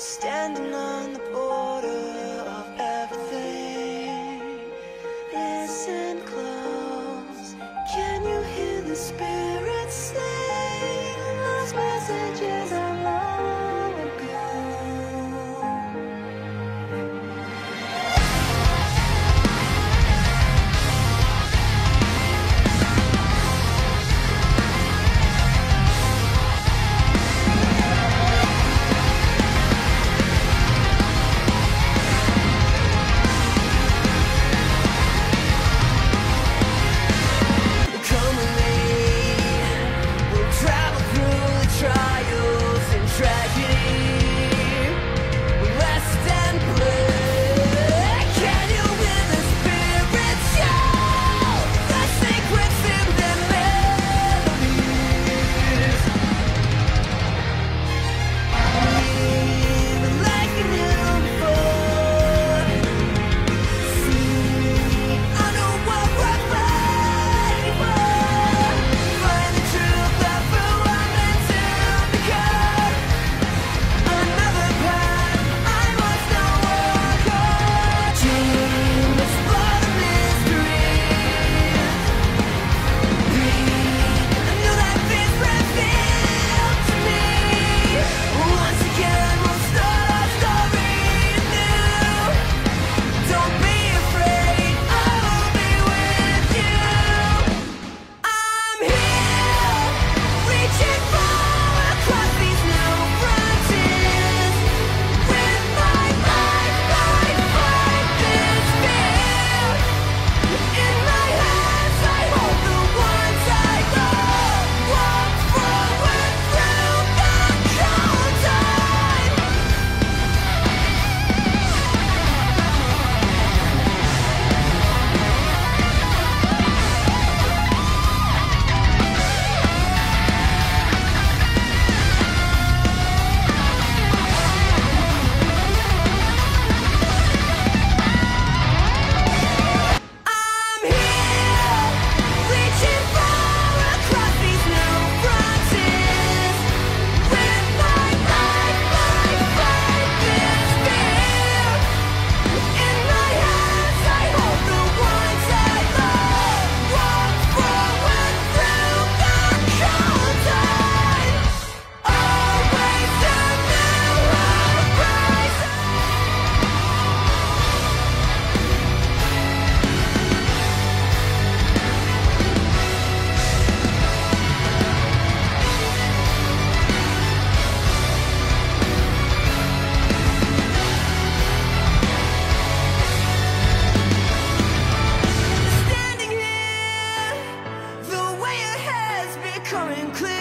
I'm standing on the border of everything. Listen close, can you hear the spirits sing? Lost messages of long ago. Coming clear.